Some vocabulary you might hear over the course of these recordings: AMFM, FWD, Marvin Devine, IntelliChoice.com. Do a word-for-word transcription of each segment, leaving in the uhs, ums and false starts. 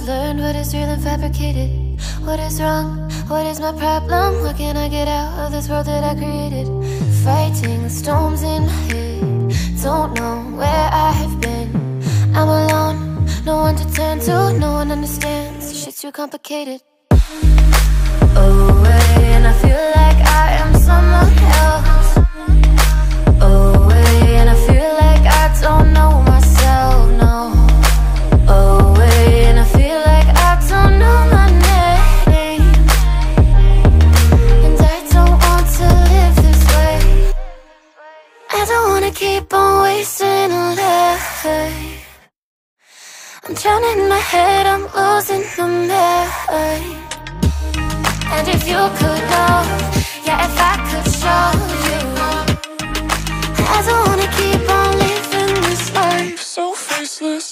I've learned what is real and fabricated. What is wrong? What is my problem? How can I get out of this world that I created? Fighting the storms in my head, don't know where I have been. I'm alone, no one to turn to, no one understands. Shit's too complicated. Away, and I feel like I am someone else. Away, and I feel like I don't know myself, no. Away, and I feel like I don't know my name, and I don't want to live this way. I don't wanna keep on wasting a life. I'm drowning in my head, I'm losing my mind. And if you could know, yeah, if I could show you, I don't wanna keep on living this life so faceless.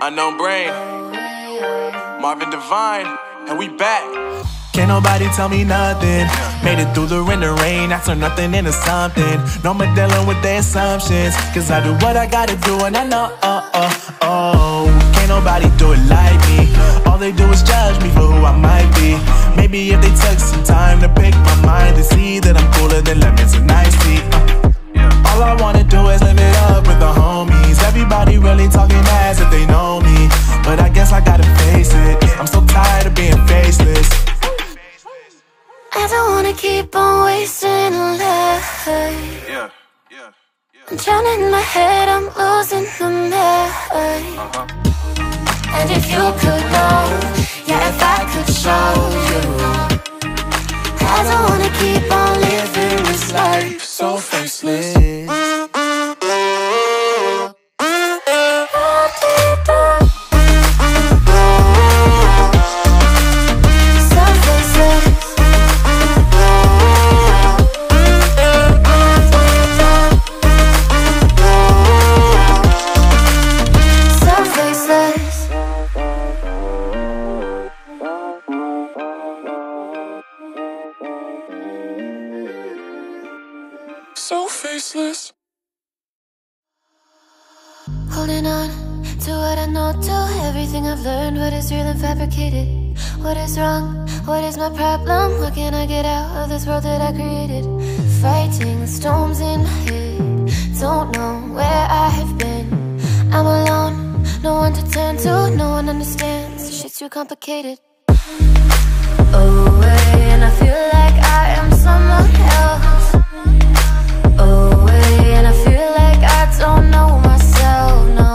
Unknown brain, Marvin Devine, and we back. Can't nobody tell me nothing. Made it through the rain, the rain. I turned nothing into something. No more dealing with the assumptions, cause I do what I gotta do, and I know, oh, oh, oh. Can't nobody do it like me. All they do is judge me for who I might be. Maybe if they took some time to pick my mind, to see that I'm cooler than lemons and iced tea. Uh. All I wanna do is live it up with the homies. Everybody really talking as if they know me, but I guess I gotta face it. I'm so tired of being faceless. I don't wanna keep on wasting a life. Yeah, yeah, yeah. I'm drowning in my head, I'm losing my mind. Uh-huh. And if you could know, yeah, if I could show you, I don't wanna keep on living this life so faceless. So faceless. Holding on to what I know, to everything I've learned. What is real and fabricated? What is wrong? What is my problem? How can I get out of this world that I created? Fighting the storms in my head, don't know where I have been. I'm alone, no one to turn to, no one understands. Shit's too complicated. Away, and I feel like I am someone else. Away, and I feel like I don't know myself, no.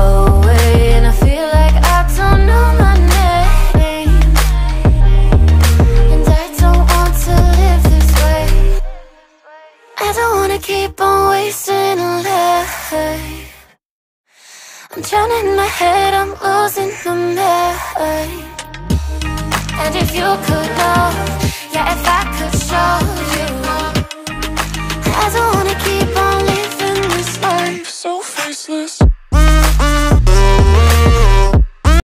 Away, and I feel like I don't know my name, and I don't want to live this way. I don't wanna keep on wasting a life. I'm drowning in my head, I'm losing my mind. And if you could know, yeah, if I could